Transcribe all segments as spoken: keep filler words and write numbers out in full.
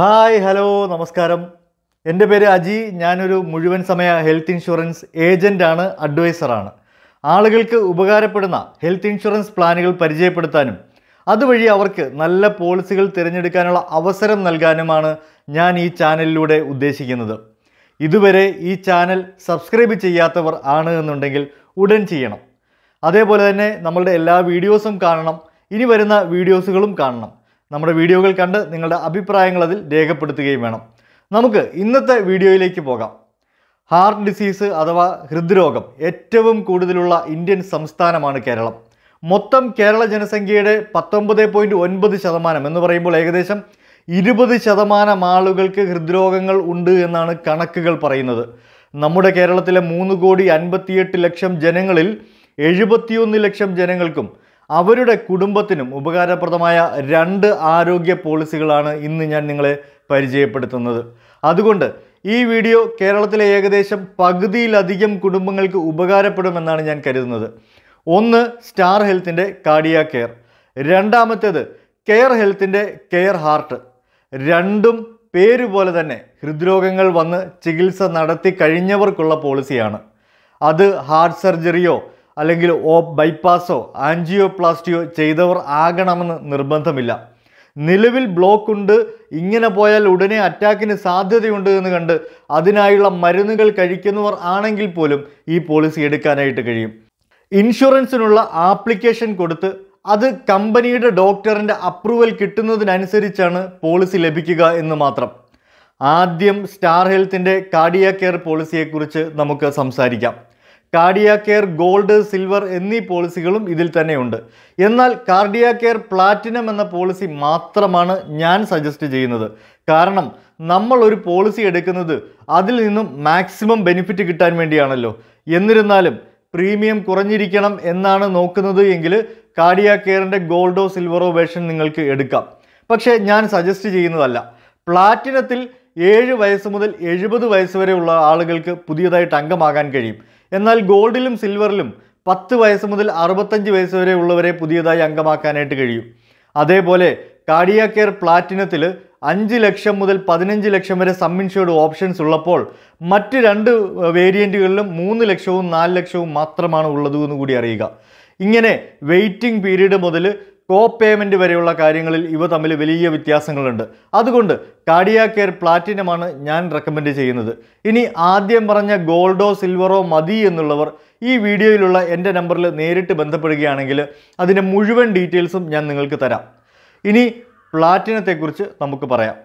Hi hello നമസ്കാരം എൻ്റെ പേര് അജി ഞാനൊരു മുഴുവൻ സമയ ഹെൽത്ത് ഇൻഷുറൻസ് ഏജൻ്റ് ആണ് അഡ്വൈസറാണ് ആളുകൾക്ക് ഉപകാരപ്പെടുന്ന ഹെൽത്ത് ഇൻഷുറൻസ് പ്ലാനുകൾ പരിചയപ്പെടുത്താനും അതുവഴി അവർക്ക് നല്ല പോളിസികൾ തിരഞ്ഞെടുക്കാനുള്ള അവസരം നൽകാനുമാണ് ഞാൻ ഈ ചാനലിലൂടെ ഉദ്ദേശിക്കുന്നത് ഇതുവരെ ഈ ചാനൽ സബ്സ്ക്രൈബ് ചെയ്യാത്തവർ ആണ് എന്നുണ്ടെങ്കിൽ ഉടൻ ചെയ്യണം അതേപോലെ തന്നെ നമ്മളുടെ എല്ലാ വീഡിയോസും കാണണം ഇനി വരുന്ന വീഡിയോസുകളും കാണണം നമ്മുടെ വീഡിയോകൾ കണ്ട് നിങ്ങളുടെ അഭിപ്രായങ്ങൾ അതിൽ രേഖപ്പെടുത്തുകയും വേണം നമുക്ക് ഇന്നത്തെ വീഡിയോയിലേക്ക് പോകാം ഹാർട്ട് ഡിസീസ് അഥവാ ഹൃദ്രോഗം ഏറ്റവും കൂടുതലുള്ള ഇന്ത്യൻ സംസ്ഥാനമാണ് കേരളം മൊത്തം കേരള ജനസംഖ്യയുടെ പത്തൊമ്പത് പോയിൻറ്റ് ഒൻപത് ശതമാനം എന്ന് പറയുമ്പോൾ ഏകദേശം ഇരുപത് ശതമാനം ആളുകൾക്ക് ഹൃദ്രോഗങ്ങൾ ഉണ്ട് എന്നാണ് കണക്കുകൾ പറയുന്നത് നമ്മുടെ കേരളത്തിലെ മൂന്ന് കോടി അൻപത്തിയെട്ട് ലക്ഷം ജനങ്ങളിൽ എഴുപത്തിയൊന്ന് ലക്ഷം ജനങ്ങൾക്കും അവരുടെ കുടുംബത്തിനും ഉപകാരപ്രദമായ രണ്ട് ആരോഗ്യ പോളിസികളാണ് ഇന്ന് ഞാൻ നിങ്ങളെ പരിചയപ്പെടുത്തുന്നത് അതുകൊണ്ട് ഈ വീഡിയോ കേരളത്തിലെ ഏകദേശം പകുതിയിലധികം കുടുംബങ്ങൾക്ക് ഉപകാരപ്പെടുമെന്നാണ് ഞാൻ കരുതുന്നത് ഒന്ന് സ്റ്റാർ ഹെൽത്തിൻ്റെ കാർഡിയാക് കെയർ രണ്ടാമത്തേത് കെയർ ഹെൽത്തിൻ്റെ കെയർ ഹാർട്ട് രണ്ടും പേരുപോലെ തന്നെ ഹൃദ്രോഗങ്ങൾ വന്ന് ചികിത്സ നടത്തി കഴിഞ്ഞവർക്കുള്ള പോളിസിയാണ് അത് ഹാർട്ട് സർജറിയോ അല്ലെങ്കിൽ ഓ ബൈപ്പാസോ ആൻജിയോപ്ലാസ്റ്റിയോ ചെയ്തവർ ആകണമെന്ന് നിർബന്ധമില്ല നിലവിൽ ബ്ലോക്ക് ഉണ്ട് ഇങ്ങനെ പോയാൽ ഉടനെ അറ്റാക്കിന് സാധ്യതയുണ്ട് എന്ന് കണ്ട് അതിനായുള്ള മരുന്നുകൾ കഴിക്കുന്നവർ ആണെങ്കിൽ പോലും ഈ പോളിസി എടുക്കാനായിട്ട് കഴിയും ഇൻഷുറൻസിനുള്ള ആപ്ലിക്കേഷൻ കൊടുത്ത് അത് കമ്പനിയുടെ ഡോക്ടറിൻ്റെ അപ്രൂവൽ കിട്ടുന്നതിനനുസരിച്ചാണ് പോളിസി ലഭിക്കുക എന്ന് മാത്രം ആദ്യം സ്റ്റാർ ഹെൽത്തിൻ്റെ കാർഡിയാക് കെയർ പോളിസിയെക്കുറിച്ച് നമുക്ക് സംസാരിക്കാം കാർഡിയാക് കെയർ ഗോൾഡ് സിൽവർ എന്നീ പോളിസികളും ഇതിൽ തന്നെയുണ്ട് എന്നാൽ കാർഡിയാക് കെയർ പ്ലാറ്റിനം എന്ന പോളിസി മാത്രമാണ് ഞാൻ സജസ്റ്റ് ചെയ്യുന്നത് കാരണം നമ്മൾ ഒരു പോളിസി എടുക്കുന്നത് അതിൽ നിന്നും മാക്സിമം ബെനിഫിറ്റ് കിട്ടാൻ വേണ്ടിയാണല്ലോ എന്നിരുന്നാലും പ്രീമിയം കുറഞ്ഞിരിക്കണം എന്നാണ് നോക്കുന്നത് എങ്കിൽ കാർഡിയാക് കെയറിൻ്റെ ഗോൾഡോ സിൽവറോ വേർഷൻ നിങ്ങൾക്ക് എടുക്കാം പക്ഷേ ഞാൻ സജസ്റ്റ് ചെയ്യുന്നതല്ല പ്ലാറ്റിനത്തിൽ ഏഴ് വയസ്സ് മുതൽ എഴുപത് വയസ്സ് വരെയുള്ള ആളുകൾക്ക് പുതിയതായിട്ട് അംഗമാകാൻ കഴിയും എന്നാൽ ഗോൾഡിലും സിൽവറിലും പത്ത് വയസ്സ് മുതൽ അറുപത്തഞ്ച് വയസ്സ് വരെ ഉള്ളവരെ പുതിയതായി അംഗമാക്കാനായിട്ട് കഴിയും അതേപോലെ കാർഡിയാക് കെയർ പ്ലാറ്റിനത്തിൽ അഞ്ച് ലക്ഷം മുതൽ പതിനഞ്ച് ലക്ഷം വരെ സമ്മിൻഷോർഡ് ഓപ്ഷൻസ് ഉള്ളപ്പോൾ മറ്റ് രണ്ട് വേരിയൻറ്റുകളിലും മൂന്ന് ലക്ഷവും നാല് ലക്ഷവും മാത്രമാണ് ഉള്ളതെന്ന് കൂടി അറിയുക ഇങ്ങനെ വെയിറ്റിംഗ് പീരീഡ് മുതൽ കോ പേയ്മെൻറ്റ് വരെയുള്ള കാര്യങ്ങളിൽ ഇവ തമ്മിൽ വലിയ വ്യത്യാസങ്ങളുണ്ട് അതുകൊണ്ട് കാർഡിയാക് കെയർ പ്ലാറ്റിനമാണ് ഞാൻ റെക്കമെൻഡ് ചെയ്യുന്നത് ഇനി ആദ്യം പറഞ്ഞ ഗോൾഡോ സിൽവറോ മതി എന്നുള്ളവർ ഈ വീഡിയോയിലുള്ള എൻ്റെ നമ്പറിൽ നേരിട്ട് ബന്ധപ്പെടുകയാണെങ്കിൽ അതിൻ്റെ മുഴുവൻ ഡീറ്റെയിൽസും ഞാൻ നിങ്ങൾക്ക് തരാം ഇനി പ്ലാറ്റിനത്തെക്കുറിച്ച് നമുക്ക് പറയാം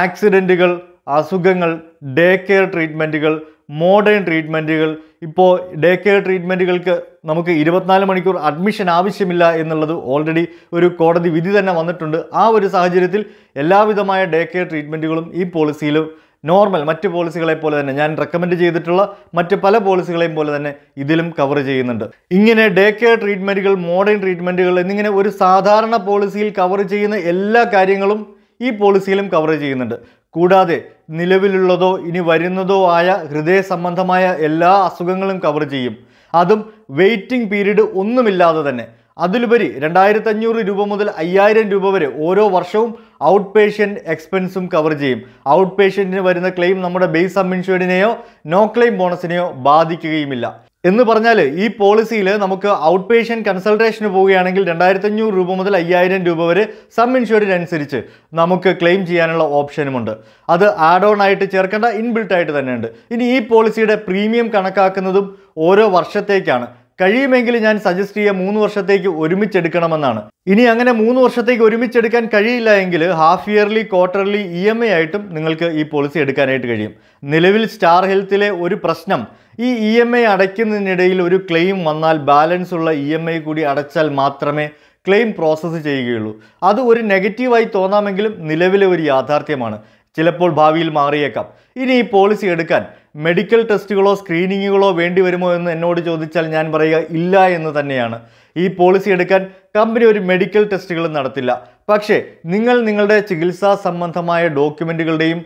ആക്സിഡൻറ്റുകൾ അസുഖങ്ങൾ ഡേ കെയർ ട്രീറ്റ്മെൻറ്റുകൾ മോഡേൺ ട്രീറ്റ്മെൻറ്റുകൾ ഇപ്പോൾ ഡേ കെയർ ട്രീറ്റ്മെൻറ്റുകൾക്ക് നമുക്ക് ഇരുപത്തിനാല് മണിക്കൂർ അഡ്മിഷൻ ആവശ്യമില്ല എന്നുള്ളത് ഓൾറെഡി ഒരു കോടതി വിധി തന്നെ വന്നിട്ടുണ്ട് ആ ഒരു സാഹചര്യത്തിൽ എല്ലാവിധമായ ഡേ കെയർ ട്രീറ്റ്മെൻറ്റുകളും ഈ പോളിസിയിലും നോർമൽ മറ്റ് പോളിസികളെ പോലെ തന്നെ ഞാൻ റെക്കമെൻഡ് ചെയ്തിട്ടുള്ള മറ്റ് പല പോളിസികളെയും പോലെ തന്നെ ഇതിലും കവർ ചെയ്യുന്നുണ്ട് ഇങ്ങനെ ഡേ കെയർ ട്രീറ്റ്മെൻറ്റുകൾ മോഡേൺ ട്രീറ്റ്മെൻറ്റുകൾ എന്നിങ്ങനെ ഒരു സാധാരണ പോളിസിയിൽ കവർ ചെയ്യുന്ന എല്ലാ കാര്യങ്ങളും ഈ പോളിസിയിലും കവർ ചെയ്യുന്നുണ്ട് കൂടാതെ നിലവിലുള്ളതോ ഇനി വരുന്നതോ ആയ ഹൃദയ സംബന്ധമായ എല്ലാ അസുഖങ്ങളും കവർ ചെയ്യും അതും വെയിറ്റിംഗ് പീരീഡ് ഒന്നുമില്ലാതെ തന്നെ അതിലുപരി രണ്ടായിരത്തി അഞ്ഞൂറ് രൂപ മുതൽ അയ്യായിരം രൂപ വരെ ഓരോ വർഷവും ഔട്ട് പേഷ്യൻറ്റ് എക്സ്പെൻസും കവർ ചെയ്യും ഔട്ട് പേഷ്യൻറ്റിന് വരുന്ന ക്ലെയിം നമ്മുടെ ബേസ് സം ഇൻഷുർഡിനെയോ നോ ക്ലെയിം ബോണസിനെയോ ബാധിക്കുകയുമില്ല എന്ന് പറഞ്ഞാൽ ഈ പോളിസിയിൽ നമുക്ക് ഔട്ട് പേഷ്യൻറ്റ് കൺസൾട്ടേഷന് പോവുകയാണെങ്കിൽ രണ്ടായിരത്തി അഞ്ഞൂറ് രൂപ മുതൽ അയ്യായിരം രൂപ വരെ സം ഇൻഷുർഡിനനുസരിച്ച് നമുക്ക് ക്ലെയിം ചെയ്യാനുള്ള ഓപ്ഷനുമുണ്ട് അത് ആഡ് ഓൺ ആയിട്ട് ചേർക്കേണ്ട ഇൻബിൽട്ടായിട്ട് തന്നെയുണ്ട് ഇനി ഈ പോളിസിയുടെ പ്രീമിയം കണക്കാക്കുന്നതും ഓരോ വർഷത്തേക്കാണ് കഴിയുമെങ്കിൽ ഞാൻ സജസ്റ്റ് ചെയ്യുക മൂന്ന് വർഷത്തേക്ക് ഒരുമിച്ചെടുക്കണമെന്നാണ് ഇനി അങ്ങനെ മൂന്ന് വർഷത്തേക്ക് ഒരുമിച്ചെടുക്കാൻ കഴിയില്ല എങ്കിൽ half yearly quarterly E M I ആയിട്ടും നിങ്ങൾക്ക് ഈ പോളിസി എടുക്കാനായിട്ട് കഴിയും നിലവിൽ സ്റ്റാർ ഹെൽത്തിലെ ഒരു പ്രശ്നം ഈ ഇ എം ഐ അടയ്ക്കുന്നതിനിടയിൽ ഒരു ക്ലെയിം വന്നാൽ ബാലൻസ് ഉള്ള ഇ എം ഐ കൂടി അടച്ചാൽ മാത്രമേ ക്ലെയിം പ്രോസസ്സ് ചെയ്യുകയുള്ളൂ അത് ഒരു നെഗറ്റീവായി തോന്നാമെങ്കിലും നിലവിലെ ഒരു യാഥാർത്ഥ്യമാണ് ചിലപ്പോൾ ഭാവിയിൽ മാറിയേക്കാം ഇനി ഈ പോളിസി എടുക്കാൻ മെഡിക്കൽ ടെസ്റ്റുകളോ സ്ക്രീനിങ്ങുകളോ വേണ്ടി വരുമോ എന്ന് എന്നോട് ചോദിച്ചാൽ ഞാൻ പറയുക ഇല്ല എന്ന് തന്നെയാണ് ഈ പോളിസി എടുക്കാൻ കമ്പനി ഒരു മെഡിക്കൽ ടെസ്റ്റുകളും നടത്തില്ല പക്ഷേ നിങ്ങൾ നിങ്ങളുടെ ചികിത്സാ സംബന്ധമായ ഡോക്യുമെൻറ്റുകളുടെയും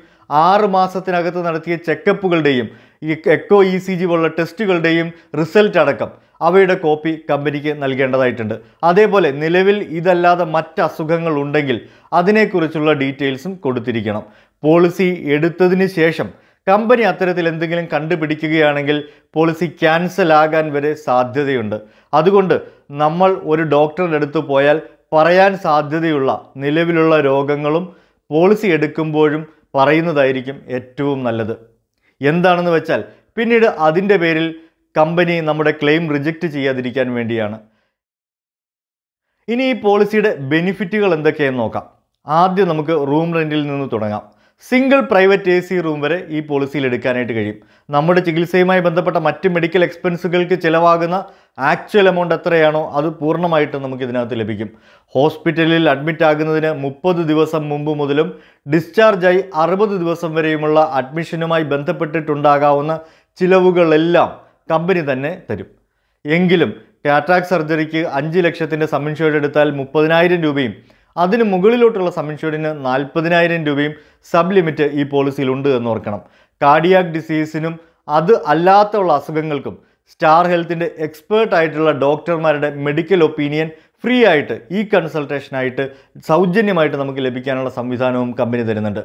ആറ് മാസത്തിനകത്ത് നടത്തിയ ചെക്കപ്പുകളുടെയും എക്കോ ഇ സി ജി പോലുള്ള ടെസ്റ്റുകളുടെയും റിസൾട്ട് അടക്കം അവയുടെ കോപ്പി കമ്പനിക്ക് നൽകേണ്ടതായിട്ടുണ്ട്. അതേപോലെ നിലവിൽ ഇതല്ലാതെ മറ്റ് അസുഖങ്ങൾ ഉണ്ടെങ്കിൽ അതിനെക്കുറിച്ചുള്ള ഡീറ്റെയിൽസും കൊടുത്തിരിക്കണം. പോളിസി എടുത്തതിന് ശേഷം കമ്പനി അത്തരത്തിൽ എന്തെങ്കിലും കണ്ടുപിടിക്കുകയാണെങ്കിൽ പോളിസി ക്യാൻസൽ ആകാൻ വരെ സാധ്യതയുണ്ട്. അതുകൊണ്ട് നമ്മൾ ഒരു ഡോക്ടറുടെ അടുത്ത് പോയാൽ പറയാൻ സാധ്യതയുള്ള നിലവിലുള്ള രോഗങ്ങളും പോളിസി എടുക്കുമ്പോഴും പറയുന്നതായിരിക്കും ഏറ്റവും നല്ലത്. എന്താണെന്ന് വെച്ചാൽ പിന്നീട് അതിൻ്റെ പേരിൽ കമ്പനി നമ്മുടെ ക്ലെയിം റിജക്റ്റ് ചെയ്യാതിരിക്കാൻ വേണ്ടിയാണ്. ഇനി ഈ പോളിസിയുടെ ബെനിഫിറ്റുകൾ എന്തൊക്കെയെന്ന് നോക്കാം. ആദ്യം നമുക്ക് റൂം റെൻറ്റിൽ നിന്ന് തുടങ്ങാം. Single private A C room വരെ ഈ പോളിസിയിൽ എടുക്കാനായിട്ട് കഴിയും. നമ്മുടെ ചികിത്സയുമായി ബന്ധപ്പെട്ട മറ്റ് മെഡിക്കൽ എക്സ്പെൻസുകൾക്ക് ചിലവാകുന്ന ആക്ച്വൽ എമൗണ്ട് എത്രയാണോ അത് പൂർണ്ണമായിട്ടും നമുക്കിതിനകത്ത് ലഭിക്കും. ഹോസ്പിറ്റലിൽ അഡ്മിറ്റ് ആകുന്നതിന് മുപ്പത് ദിവസം മുമ്പ് മുതലും ഡിസ്ചാർജായി അറുപത് ദിവസം വരെയുമുള്ള അഡ്മിഷനുമായി ബന്ധപ്പെട്ടിട്ടുണ്ടാകാവുന്ന ചിലവുകളെല്ലാം കമ്പനി തന്നെ തരും. എങ്കിലും കാറ്റാക് സർജറിക്ക് അഞ്ച് ലക്ഷത്തിൻ്റെ സം ഇൻഷുർഡ് എടുത്താൽ മുപ്പതിനായിരം രൂപയും അതിന് മുകളിലോട്ടുള്ള സം ഇൻഷുർഡിന് നാൽപ്പതിനായിരം രൂപയും സബ് ലിമിറ്റ് ഈ പോളിസിയിലുണ്ട് എന്ന് ഓർക്കണം. കാർഡിയാക് ഡിസീസിനും അത് അല്ലാത്തുള്ള അസുഖങ്ങൾക്കും സ്റ്റാർ ഹെൽത്തിൻ്റെ എക്സ്പേർട്ടായിട്ടുള്ള ഡോക്ടർമാരുടെ മെഡിക്കൽ ഒപ്പീനിയൻ ഫ്രീ ആയിട്ട് ഈ കൺസൾട്ടേഷനായിട്ട് സൗജന്യമായിട്ട് നമുക്ക് ലഭിക്കാനുള്ള സംവിധാനവും കമ്പനി തരുന്നുണ്ട്.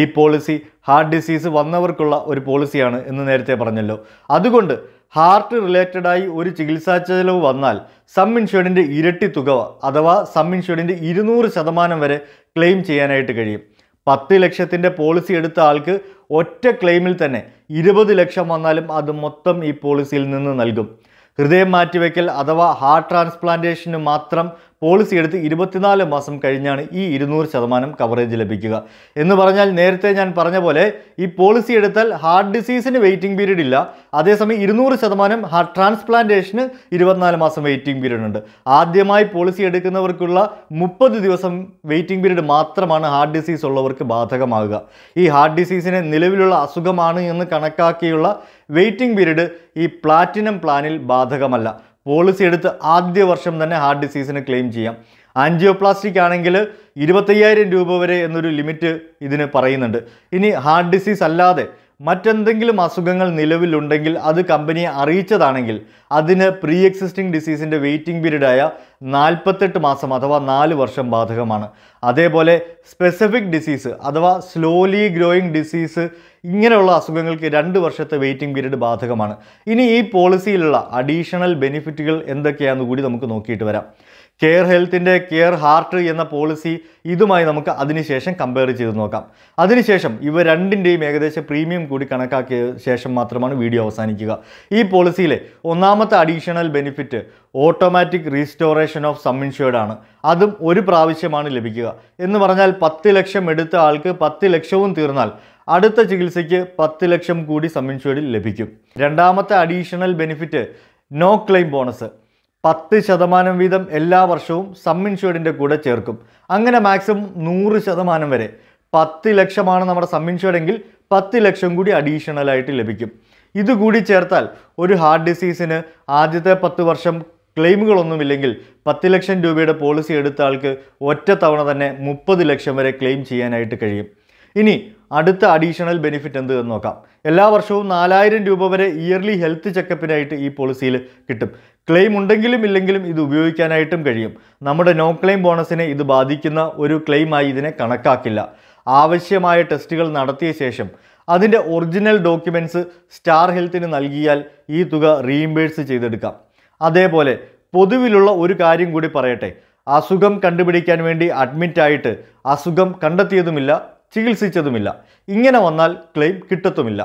ഈ പോളിസി ഹാർട്ട് ഡിസീസ് വന്നവർക്കുള്ള ഒരു പോളിസിയാണ് എന്ന് നേരത്തെ പറഞ്ഞല്ലോ. അതുകൊണ്ട് ഹാർട്ട് റിലേറ്റഡായി ഒരു ചികിത്സാ ചെലവ് വന്നാൽ സം ഇൻഷുർഡിൻ്റെ ഇരട്ടി തുക അഥവാ സം ഇൻഷുർഡിൻ്റെ ഇരുന്നൂറ് ശതമാനം വരെ ക്ലെയിം ചെയ്യാനായിട്ട് കഴിയും. പത്ത് ലക്ഷത്തിൻ്റെ പോളിസി എടുത്ത ആൾക്ക് ഒറ്റ ക്ലെയിമിൽ തന്നെ ഇരുപത് ലക്ഷം വന്നാലും അത് മൊത്തം ഈ പോളിസിയിൽ നിന്ന് നൽകും. ഹൃദയം മാറ്റിവെക്കൽ അഥവാ ഹാർട്ട് ട്രാൻസ്പ്ലാന്റേഷന് മാത്രം പോളിസി എടുത്ത് ഇരുപത്തിനാല് മാസം കഴിഞ്ഞാണ് ഈ ഇരുന്നൂറ് ശതമാനം കവറേജ് ലഭിക്കുക. എന്ന് പറഞ്ഞാൽ നേരത്തെ ഞാൻ പറഞ്ഞ പോലെ ഈ പോളിസി എടുത്താൽ ഹാർട്ട് ഡിസീസിന് വെയിറ്റിംഗ് പീരീഡ് ഇല്ല. അതേസമയം ഇരുന്നൂറ് ശതമാനം ഹാർട്ട് ട്രാൻസ്പ്ലാന്റേഷന് ഇരുപത്തിനാല് മാസം വെയിറ്റിംഗ് പീരീഡ് ഉണ്ട്. ആദ്യമായി പോളിസി എടുക്കുന്നവർക്കുള്ള മുപ്പത് ദിവസം വെയിറ്റിംഗ് പീരീഡ് മാത്രമാണ് ഹാർട്ട് ഡിസീസ് ഉള്ളവർക്ക് ബാധകമാകുക. ഈ ഹാർട്ട് ഡിസീസിനെ നിലവിലുള്ള അസുഖമാണ് എന്ന് കണക്കാക്കിയുള്ള വെയിറ്റിംഗ് പീരീഡ് ഈ പ്ലാറ്റിനം പ്ലാനിൽ ബാധകമല്ല. പോളിസി എടുത്ത് ആദ്യ വർഷം തന്നെ ഹാർട്ട് ഡിസീസിന് ക്ലെയിം ചെയ്യാം. ആൻജിയോപ്ലാസ്റ്റിക് ആണെങ്കിൽ ഇരുപത്തയ്യായിരം രൂപ വരെ എന്നൊരു ലിമിറ്റ് ഇതിന് പറയുന്നുണ്ട്. ഇനി ഹാർട്ട് ഡിസീസ് അല്ലാതെ മറ്റെന്തെങ്കിലും അസുഖങ്ങൾ നിലവിലുണ്ടെങ്കിൽ അത് കമ്പനിയെ അറിയിച്ചതാണെങ്കിൽ അതിന് പ്രീ എക്സിസ്റ്റിംഗ് ഡിസീസിൻ്റെ വെയിറ്റിംഗ് പീരീഡായ നാൽപ്പത്തെട്ട് മാസം അഥവാ നാല് വർഷം ബാധകമാണ്. അതേപോലെ സ്പെസിഫിക് ഡിസീസ് അഥവാ സ്ലോലി ഗ്രോയിങ് ഡിസീസ് ഇങ്ങനെയുള്ള അസുഖങ്ങൾക്ക് രണ്ട് വർഷത്തെ വെയിറ്റിംഗ് പീരീഡ് ബാധകമാണ്. ഇനി ഈ പോളിസിയിലുള്ള അഡീഷണൽ ബെനിഫിറ്റുകൾ എന്തൊക്കെയാണെന്ന് കൂടി നമുക്ക് നോക്കിയിട്ട് വരാം. കെയർ ഹെൽത്തിൻ്റെ കെയർ ഹാർട്ട് എന്ന പോളിസി ഇതുമായി നമുക്ക് അതിനുശേഷം കമ്പയർ ചെയ്ത് നോക്കാം. അതിനുശേഷം ഇവ രണ്ടിൻ്റെയും ഏകദേശം പ്രീമിയം കൂടി കണക്കാക്കിയ ശേഷം മാത്രമാണ് വീഡിയോ അവസാനിക്കുക. ഈ പോളിസിയിലെ ഒന്നാമത്തെ additional benefit automatic restoration of sum insured ആണ്. അതും ഒരു പ്രാവശ്യമാണ് ലഭിക്കുക. എന്ന് പറഞ്ഞാൽ പത്ത് ലക്ഷം എടുത്ത ആൾക്ക് പത്ത് ലക്ഷവും തീർന്നാൽ അടുത്ത ചികിത്സയ്ക്ക് പത്ത് ലക്ഷം കൂടി സം ഇൻഷുർഡിൽ ലഭിക്കും. രണ്ടാമത്തെ additional benefit no claim bonus പത്ത് ശതമാനം വീതം എല്ലാ വർഷവും സം ഇൻഷുർഡിൻ്റെ കൂടെ ചേർക്കും. അങ്ങനെ മാക്സിമം നൂറ് ശതമാനം വരെ പത്ത് ലക്ഷമാണ് നമ്മുടെ സം ഇൻഷുർഡെങ്കിൽ പത്ത് ലക്ഷം കൂടി അഡീഷണലായിട്ട് ലഭിക്കും. ഇതുകൂടി ചേർത്താൽ ഒരു ഹാർട്ട് ഡിസീസിന് ആദ്യത്തെ പത്ത് വർഷം ക്ലെയിമുകളൊന്നുമില്ലെങ്കിൽ പത്ത് ലക്ഷം രൂപയുടെ പോളിസി എടുത്ത ആൾക്ക് ഒറ്റ തവണ തന്നെ മുപ്പത് ലക്ഷം വരെ ക്ലെയിം ചെയ്യാനായിട്ട് കഴിയും. ഇനി അടുത്ത അഡീഷണൽ ബെനിഫിറ്റ് എന്ത് എന്ന് നോക്കാം. എല്ലാ വർഷവും നാലായിരം രൂപ വരെ ഇയർലി ഹെൽത്ത് ചെക്കപ്പിനായിട്ട് ഈ പോളിസിയിൽ കിട്ടും. ക്ലെയിം ഉണ്ടെങ്കിലും ഇല്ലെങ്കിലും ഇത് ഉപയോഗിക്കാനായിട്ടും കഴിയും. നമ്മുടെ നോ ക്ലെയിം ബോണസിനെ ഇത് ബാധിക്കുന്ന ഒരു ക്ലെയിമായി ഇതിനെ കണക്കാക്കില്ല. ആവശ്യമായ ടെസ്റ്റുകൾ നടത്തിയ ശേഷം അതിൻ്റെ ഒറിജിനൽ ഡോക്യുമെൻറ്റ്സ് സ്റ്റാർ ഹെൽത്തിന് നൽകിയാൽ ഈ തുക റീഇംബേഴ്സ് ചെയ്തെടുക്കാം. അതേപോലെ പൊതുവിലുള്ള ഒരു കാര്യം കൂടി പറയട്ടെ. അസുഖം കണ്ടുപിടിക്കാൻ വേണ്ടി അഡ്മിറ്റായിട്ട് അസുഖം കണ്ടെത്തിയതുമില്ല, ചികിത്സിച്ചതുമില്ല. ഇങ്ങനെ വന്നാൽ ക്ലെയിം കിട്ടത്തുമില്ല.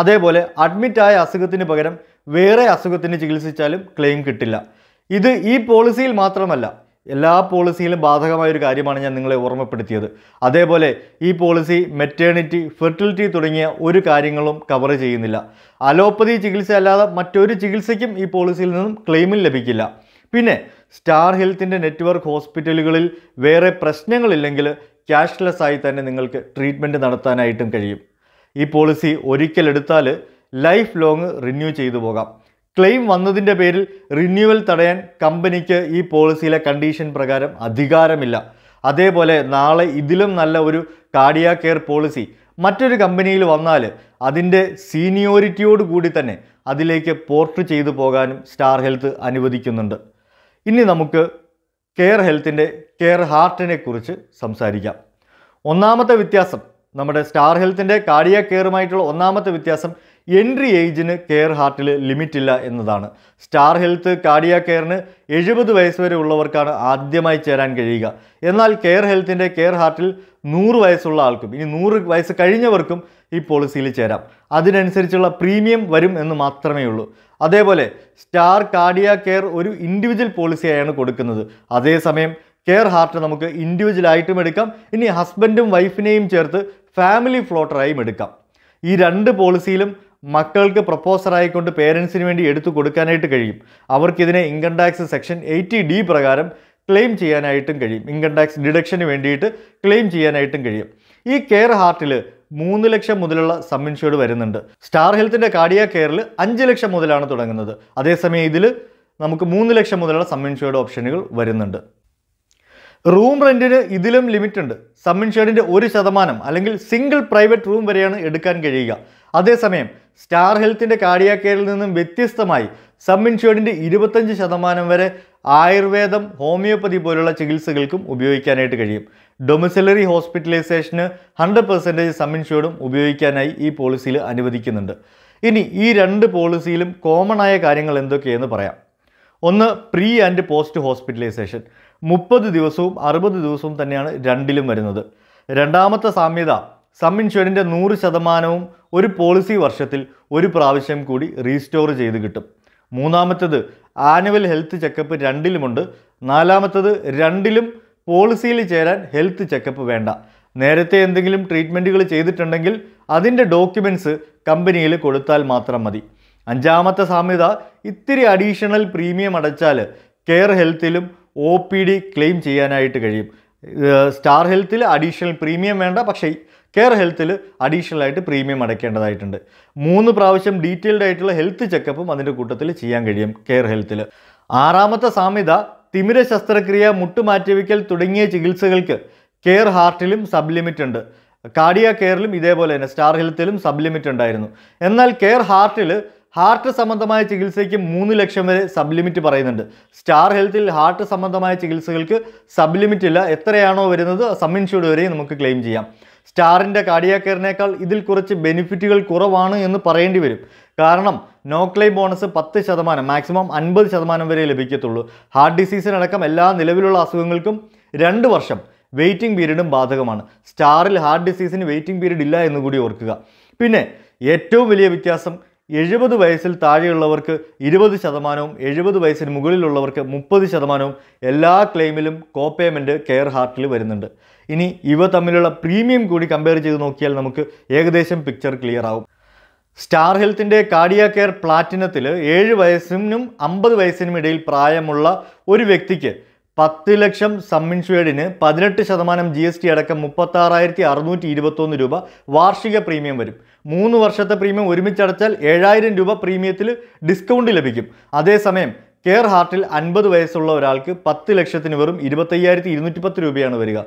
അതേപോലെ അഡ്മിറ്റായ അസുഖത്തിന് പകരം വേറെ അസുഖത്തിന് ചികിത്സിച്ചാലും ക്ലെയിം കിട്ടില്ല. ഇത് ഈ പോളിസിയിൽ മാത്രമല്ല എല്ലാ പോളിസിയിലും ബാധകമായൊരു കാര്യമാണ് ഞാൻ നിങ്ങളെ ഓർമ്മപ്പെടുത്തിയത്. അതേപോലെ ഈ പോളിസി മെറ്റേണിറ്റി, ഫെർട്ടിലിറ്റി തുടങ്ങിയ ഒരു കാര്യങ്ങളും കവർ ചെയ്യുന്നില്ല. അലോപ്പതി ചികിത്സ അല്ലാതെ മറ്റൊരു ചികിത്സയ്ക്കും ഈ പോളിസിയിൽ നിന്നും ക്ലെയിമിൽ ലഭിക്കില്ല. പിന്നെ സ്റ്റാർ ഹെൽത്തിൻ്റെ നെറ്റ്വർക്ക് ഹോസ്പിറ്റലുകളിൽ വേറെ പ്രശ്നങ്ങളില്ലെങ്കിൽ ക്യാഷ്ലെസ് ആയി തന്നെ നിങ്ങൾക്ക് ട്രീറ്റ്മെൻറ്റ് നടത്താനായിട്ടും കഴിയും. ഈ പോളിസി ഒരിക്കലെടുത്താൽ ലൈഫ് ലോങ് റിന്യൂ ചെയ്തു പോകാം. ക്ലെയിം വന്നതിൻ്റെ പേരിൽ റിന്യൂവൽ തടയാൻ കമ്പനിക്ക് ഈ പോളിസിയിലെ കണ്ടീഷൻ പ്രകാരം അധികാരമില്ല. അതേപോലെ നാളെ ഇതിലും നല്ല ഒരു കാർഡിയാക് കെയർ പോളിസി മറ്റൊരു കമ്പനിയിൽ വന്നാൽ അതിൻ്റെ സീനിയോറിറ്റിയോട് കൂടി തന്നെ അതിലേക്ക് പോർട്ട് ചെയ്തു പോകാനും സ്റ്റാർ ഹെൽത്ത് അനുവദിക്കുന്നുണ്ട്. ഇനി നമുക്ക് കെയർ ഹെൽത്തിൻ്റെ കെയർ ഹാർട്ടിനെ കുറിച്ച് സംസാരിക്കാം. ഒന്നാമത്തെ വ്യത്യാസം നമ്മുടെ സ്റ്റാർ ഹെൽത്തിൻ്റെ കാർഡിയാക് കെയറുമായിട്ടുള്ള ഒന്നാമത്തെ വ്യത്യാസം എൻട്രി ഏജിന് കെയർ ഹാർട്ടിൽ ലിമിറ്റ് ഇല്ല എന്നതാണ്. സ്റ്റാർ ഹെൽത്ത് കാർഡിയാക് കെയറിന് എഴുപത് വയസ്സ് വരെ ഉള്ളവർക്കാണ് ആദ്യമായി ചേരാൻ കഴിയുക. എന്നാൽ കെയർ ഹെൽത്തിൻ്റെ കെയർ ഹാർട്ടിൽ നൂറ് വയസ്സുള്ള ആൾക്കും ഇനി നൂറ് വയസ്സ് കഴിഞ്ഞവർക്കും ഈ പോളിസിയിൽ ചേരാം. അതിനനുസരിച്ചുള്ള പ്രീമിയം വരും എന്ന് മാത്രമേ ഉള്ളൂ. അതേപോലെ സ്റ്റാർ കാർഡിയാക് കെയർ ഒരു ഇൻഡിവിജ്വൽ പോളിസിയായാണ് കൊടുക്കുന്നത്. അതേസമയം കെയർ ഹാർട്ട് നമുക്ക് ഇൻഡിവിജ്വലായിട്ടും എടുക്കാം, ഇനി ഹസ്ബൻഡും വൈഫിനെയും ചേർത്ത് ഫാമിലി ഫ്ലോട്ടറായും എടുക്കാം. ഈ രണ്ട് പോളിസിയിലും മക്കൾക്ക് പ്രപ്പോസറായിക്കൊണ്ട് പേരൻസിന് വേണ്ടി എടുത്തു കൊടുക്കാനായിട്ട് കഴിയും. അവർക്കിതിനെ income tax section eighty D പ്രകാരം ക്ലെയിം ചെയ്യാനായിട്ടും കഴിയും. ഇൻകം ടാക്സ് ഡിഡക്ഷന് വേണ്ടിയിട്ട് ക്ലെയിം ചെയ്യാനായിട്ടും കഴിയും. ഈ കെയർ ഹാർട്ടിൽ മൂന്ന് ലക്ഷം മുതലുള്ള സം ഇൻഷുർഡ് വരുന്നുണ്ട്. സ്റ്റാർ ഹെൽത്തിൻ്റെ കാർഡിയാക് കെയറിൽ അഞ്ച് ലക്ഷം മുതലാണ് തുടങ്ങുന്നത്. അതേസമയം ഇതിൽ നമുക്ക് മൂന്ന് ലക്ഷം മുതലുള്ള സം ഇൻഷുർഡ് ഓപ്ഷനുകൾ വരുന്നുണ്ട്. റൂം റെൻറ്റിന് ഇതിലും ലിമിറ്റ് ഉണ്ട്. സം ഇൻഷുർഡിൻ്റെ ഒരു ശതമാനം അല്ലെങ്കിൽ സിംഗിൾ പ്രൈവറ്റ് റൂം വരെയാണ് എടുക്കാൻ കഴിയുക. അതേസമയം സ്റ്റാർ ഹെൽത്തിൻ്റെ കാർഡിയാക് കെയറിൽ നിന്നും വ്യത്യസ്തമായി സം ഇൻഷുർഡിൻ്റെ ഇരുപത്തഞ്ച് ശതമാനം വരെ ആയുർവേദം, ഹോമിയോപ്പതി പോലുള്ള ചികിത്സകൾക്കും ഉപയോഗിക്കാനായിട്ട് കഴിയും. ഡൊമിസിലറി ഹോസ്പിറ്റലൈസേഷന് ഹൺഡ്രഡ് പെർസെൻറ്റേജ് സം ഇൻഷുർഡും ഉപയോഗിക്കാനായി ഈ പോളിസിയിൽ അനുവദിക്കുന്നുണ്ട്. ഇനി ഈ രണ്ട് പോളിസിയിലും കോമൺ ആയ കാര്യങ്ങൾ എന്തൊക്കെയെന്ന് പറയാം. ഒന്ന്, പ്രീ ആൻഡ് പോസ്റ്റ് ഹോസ്പിറ്റലൈസേഷൻ മുപ്പത് ദിവസവും അറുപത് ദിവസവും തന്നെയാണ് രണ്ടിലും വരുന്നത്. രണ്ടാമത്തെ സാമ്യത, സം ഇൻഷുർഡിൻ്റെ നൂറ് ശതമാനവും ഒരു പോളിസി വർഷത്തിൽ ഒരു പ്രാവശ്യം കൂടി റീസ്റ്റോർ ചെയ്ത് കിട്ടും. മൂന്നാമത്തേത്, ആനുവൽ ഹെൽത്ത് ചെക്കപ്പ് രണ്ടിലുമുണ്ട്. നാലാമത്തേത്, രണ്ടിലും പോളിസിയിൽ ചേരാൻ ഹെൽത്ത് ചെക്കപ്പ് വേണ്ട. നേരത്തെ എന്തെങ്കിലും ട്രീറ്റ്മെൻറ്റുകൾ ചെയ്തിട്ടുണ്ടെങ്കിൽ അതിൻ്റെ ഡോക്യുമെൻറ്റ്സ് കമ്പനിയിൽ കൊടുത്താൽ മാത്രം മതി. അഞ്ചാമത്തെ സാമ്യത, ഇത്തിരി അഡീഷണൽ പ്രീമിയം അടച്ചാൽ കെയർ ഹെൽത്തിലും ഒ പി ഡി ക്ലെയിം ചെയ്യാനായിട്ട് കഴിയും. സ്റ്റാർ ഹെൽത്തിൽ അഡീഷണൽ പ്രീമിയം വേണ്ട, പക്ഷേ കെയർ ഹെൽത്തിൽ അഡീഷണലായിട്ട് പ്രീമിയം അടയ്ക്കേണ്ടതായിട്ടുണ്ട്. മൂന്ന് പ്രാവശ്യം ഡീറ്റെയിൽഡ് ആയിട്ടുള്ള ഹെൽത്ത് ചെക്കപ്പും അതിൻ്റെ കൂട്ടത്തിൽ ചെയ്യാൻ കഴിയും കെയർ ഹെൽത്തിൽ. ആറാമത്തെ സാമ്യത, തിമിര ശസ്ത്രക്രിയ, മുട്ടുമാറ്റിവെക്കൽ തുടങ്ങിയ ചികിത്സകൾക്ക് കെയർ ഹാർട്ടിലും സബ് ലിമിറ്റ് ഉണ്ട്. കാർഡിയാക് കെയറിലും ഇതേപോലെ തന്നെ സ്റ്റാർ ഹെൽത്തിലും സബ് ലിമിറ്റ് ഉണ്ടായിരുന്നു. എന്നാൽ കെയർ ഹാർട്ടിൽ ഹാർട്ട് സംബന്ധമായ ചികിത്സയ്ക്ക് മൂന്ന് ലക്ഷം വരെ സബ് ലിമിറ്റ് പറയുന്നുണ്ട്. സ്റ്റാർ ഹെൽത്തിൽ ഹാർട്ട് സംബന്ധമായ ചികിത്സകൾക്ക് സബ് ലിമിറ്റ് ഇല്ല. എത്രയാണോ വരുന്നത് സം ഇൻഷുർഡ് വരെയും നമുക്ക് ക്ലെയിം ചെയ്യാം. സ്റ്റാറിൻ്റെ കാർഡിയാക് കെയറിനേക്കാൾ ഇതിൽ കുറച്ച് ബെനിഫിറ്റുകൾ കുറവാണ് എന്ന് പറയേണ്ടി വരും. കാരണം നോ ക്ലെയിം ബോണസ് പത്ത് ശതമാനം മാക്സിമം അൻപത് ശതമാനം വരെ ലഭിക്കത്തുള്ളൂ. ഹാർട്ട് ഡിസീസിനടക്കം എല്ലാ നിലവിലുള്ള അസുഖങ്ങൾക്കും രണ്ട് വർഷം വെയിറ്റിംഗ് പീരീഡും ബാധകമാണ്. സ്റ്റാറിൽ ഹാർട്ട് ഡിസീസിന് വെയിറ്റിംഗ് പീരീഡ് ഇല്ല എന്ന് കൂടി ഓർക്കുക. പിന്നെ ഏറ്റവും വലിയ വ്യത്യാസം, എഴുപത് വയസ്സിൽ താഴെയുള്ളവർക്ക് ഇരുപത് ശതമാനവും എഴുപത് വയസ്സിന് മുകളിലുള്ളവർക്ക് മുപ്പത് ശതമാനവും എല്ലാ ക്ലെയിമിലും കോപേയ്മെൻറ്റ് കെയർ ഹാർട്ടിൽ വരുന്നുണ്ട്. ഇനി ഇവ തമ്മിലുള്ള പ്രീമിയം കൂടി കമ്പയർ ചെയ്ത് നോക്കിയാൽ നമുക്ക് ഏകദേശം പിക്ചർ ക്ലിയർ ആവും. സ്റ്റാർ ഹെൽത്തിൻ്റെ കാർഡിയാക് കെയർ പ്ലാറ്റിനത്തിൽ ഏഴ് വയസ്സിനും അമ്പത് വയസ്സിനും ഇടയിൽ പ്രായമുള്ള ഒരു വ്യക്തിക്ക് പത്ത് ലക്ഷം സം ഇൻഷുർഡിന് പതിനെട്ട് ശതമാനം ജി എസ് ടി അടക്കം മുപ്പത്താറായിരത്തി അറുന്നൂറ്റി ഇരുപത്തൊന്ന് രൂപ വാർഷിക പ്രീമിയം വരും. മൂന്ന് വർഷത്തെ പ്രീമിയം ഒരുമിച്ചടച്ചാൽ ഏഴായിരം രൂപ പ്രീമിയത്തിൽ ഡിസ്കൗണ്ട് ലഭിക്കും. അതേസമയം കെയർ ഹാർട്ടിൽ അൻപത് വയസ്സുള്ള ഒരാൾക്ക് പത്ത് ലക്ഷത്തിന് വെറും ഇരുപത്തയ്യായിരത്തി ഇരുന്നൂറ്റി പത്ത് രൂപയാണ് വരിക.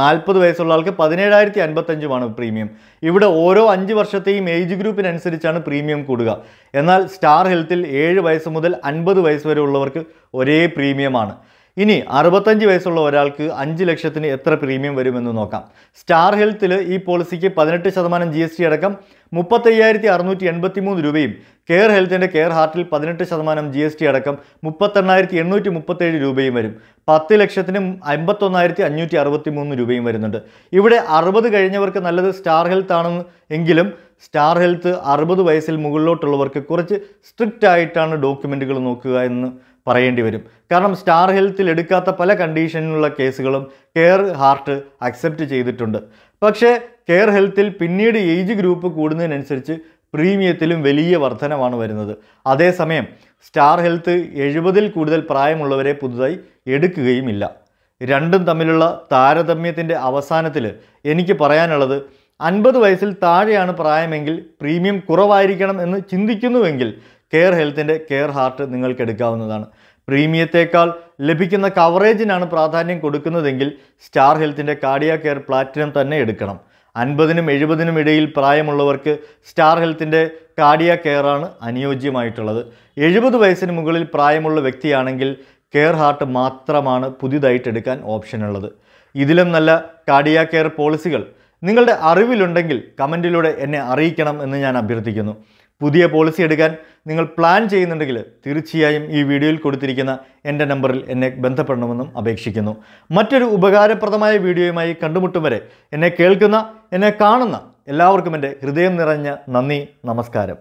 നാൽപ്പത് വയസ്സുള്ള ആൾക്ക് പതിനേഴായിരത്തി അൻപത്തഞ്ചുമാണ് പ്രീമിയം. ഇവിടെ ഓരോ അഞ്ച് വർഷത്തെയും ഏജ് ഗ്രൂപ്പിനനുസരിച്ചാണ് പ്രീമിയം കൂടുക. എന്നാൽ സ്റ്റാർ ഹെൽത്തിൽ ഏഴ് വയസ്സ് മുതൽ അൻപത് വയസ്സ് വരെ ഉള്ളവർക്ക് ഒരേ പ്രീമിയമാണ്. ഇനി അറുപത്തഞ്ച് വയസ്സുള്ള ഒരാൾക്ക് അഞ്ച് ലക്ഷത്തിന് എത്ര പ്രീമിയം വരുമെന്ന് നോക്കാം. സ്റ്റാർ ഹെൽത്തിൽ ഈ പോളിസിക്ക് പതിനെട്ട് ശതമാനം ജി എസ് ടി അടക്കം മുപ്പത്തയ്യായിരത്തി അറുന്നൂറ്റി എൺപത്തി മൂന്ന് രൂപയും കെയർ ഹെൽത്തിൻ്റെ കെയർ ഹാർട്ടിൽ പതിനെട്ട് ശതമാനം ജി എസ് ടി അടക്കം മുപ്പത്തെണ്ണായിരത്തി എണ്ണൂറ്റി മുപ്പത്തേഴ് രൂപയും വരും. പത്ത് ലക്ഷത്തിന് അമ്പത്തൊന്നായിരത്തി അഞ്ഞൂറ്റി അറുപത്തി മൂന്ന് രൂപയും വരുന്നുണ്ട്. ഇവിടെ അറുപത് കഴിഞ്ഞവർക്ക് നല്ലത് സ്റ്റാർ ഹെൽത്ത് ആണെന്ന് എങ്കിലും സ്റ്റാർ ഹെൽത്ത് അറുപത് വയസ്സിൽ മുകളിലോട്ടുള്ളവർക്ക് കുറച്ച് സ്ട്രിക്റ്റ് ആയിട്ടാണ് ഡോക്യുമെൻറ്റുകൾ നോക്കുക എന്ന് പറയേണ്ടി വരും. കാരണം സ്റ്റാർ ഹെൽത്തിൽ എടുക്കാത്ത പല കണ്ടീഷനിലുള്ള കേസുകളും കെയർ ഹാർട്ട് അക്സെപ്റ്റ് ചെയ്തിട്ടുണ്ട്. പക്ഷേ കെയർ ഹെൽത്തിൽ പിന്നീട് ഏജ് ഗ്രൂപ്പ് കൂടുന്നതിനനുസരിച്ച് പ്രീമിയത്തിലും വലിയ വർധനമാണ് വരുന്നത്. അതേസമയം സ്റ്റാർ ഹെൽത്ത് എഴുപതിൽ കൂടുതൽ പ്രായമുള്ളവരെ പുതുതായി എടുക്കുകയുമില്ല. രണ്ടും തമ്മിലുള്ള താരതമ്യത്തിൻ്റെ അവസാനത്തിൽ എനിക്ക് പറയാനുള്ളത്, അൻപത് വയസ്സിൽ താഴെയാണ് പ്രായമെങ്കിൽ പ്രീമിയം കുറവായിരിക്കണം എന്ന് ചിന്തിക്കുന്നുവെങ്കിൽ കെയർ ഹെൽത്തിൻ്റെ കെയർ ഹാർട്ട് നിങ്ങൾക്കെടുക്കാവുന്നതാണ്. പ്രീമിയത്തേക്കാൾ ലഭിക്കുന്ന കവറേജിനാണ് പ്രാധാന്യം കൊടുക്കുന്നതെങ്കിൽ സ്റ്റാർ ഹെൽത്തിൻ്റെ കാർഡിയാക് കെയർ പ്ലാറ്റിനം തന്നെ എടുക്കണം. അൻപതിനും എഴുപതിനും ഇടയിൽ പ്രായമുള്ളവർക്ക് സ്റ്റാർ ഹെൽത്തിൻ്റെ കാർഡിയാക് കെയർ ആണ് അനുയോജ്യമായിട്ടുള്ളത്. എഴുപത് വയസ്സിന് മുകളിൽ പ്രായമുള്ള വ്യക്തിയാണെങ്കിൽ കെയർ ഹാർട്ട് മാത്രമാണ് പുതിയതായിട്ട് എടുക്കാൻ ഓപ്ഷൻ ഉള്ളത്. ഇതിലും നല്ല കാർഡിയാക് കെയർ പോളിസികൾ നിങ്ങളുടെ അറിവിലുണ്ടെങ്കിൽ കമൻറ്റിലൂടെ എന്നെ അറിയിക്കണം എന്ന് ഞാൻ അഭ്യർത്ഥിക്കുന്നു. പുതിയ പോളിസി എടുക്കാൻ നിങ്ങൾ പ്ലാൻ ചെയ്യുന്നുണ്ടെങ്കിൽ തീർച്ചയായും ഈ വീഡിയോയിൽ കൊടുത്തിരിക്കുന്ന എൻ്റെ നമ്പറിൽ എന്നെ ബന്ധപ്പെടണമെന്നും അപേക്ഷിക്കുന്നു. മറ്റൊരു ഉപകാരപ്രദമായ വീഡിയോയുമായി കണ്ടുമുട്ടും വരെ എന്നെ കേൾക്കുന്ന എന്നെ കാണുന്ന എല്ലാവർക്കും എൻ്റെ ഹൃദയം നിറഞ്ഞ നന്ദി, നമസ്കാരം.